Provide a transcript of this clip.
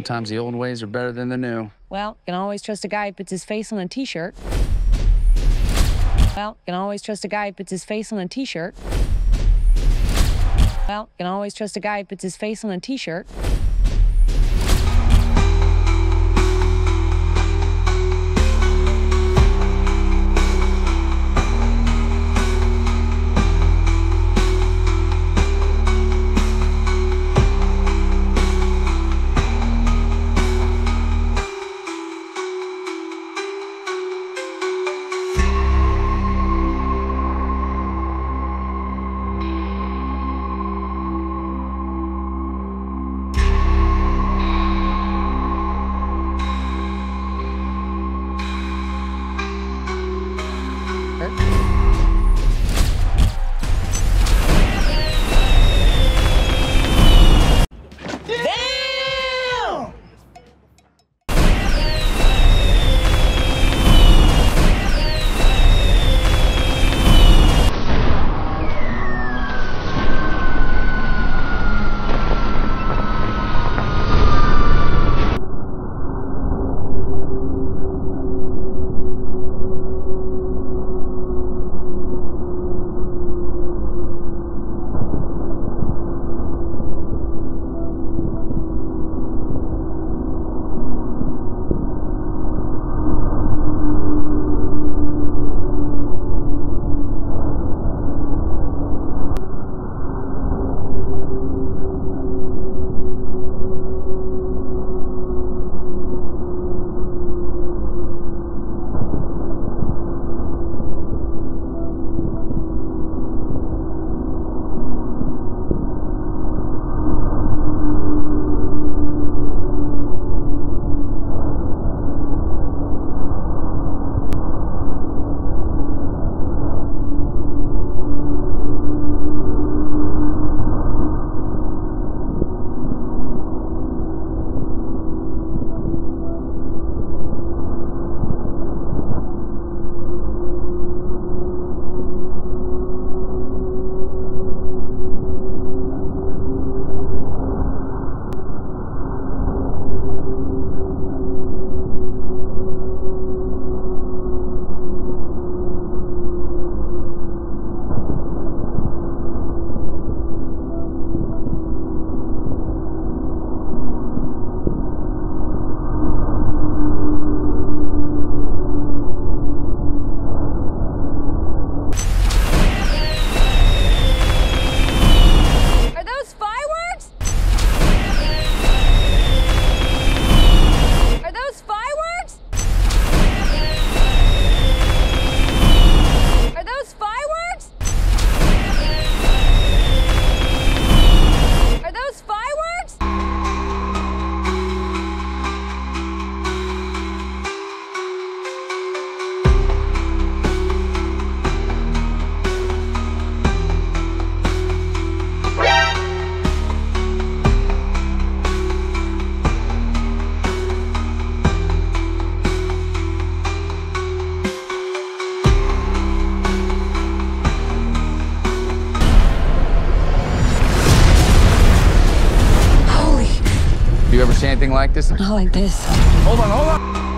Sometimes the old ways are better than the new. Well, you can always trust a guy who puts his face on a t-shirt. Well, you can always trust a guy who puts his face on a t-shirt. Well, you can always trust a guy who puts his face on a t-shirt. Anything like this? Not like this. Hold on, hold on!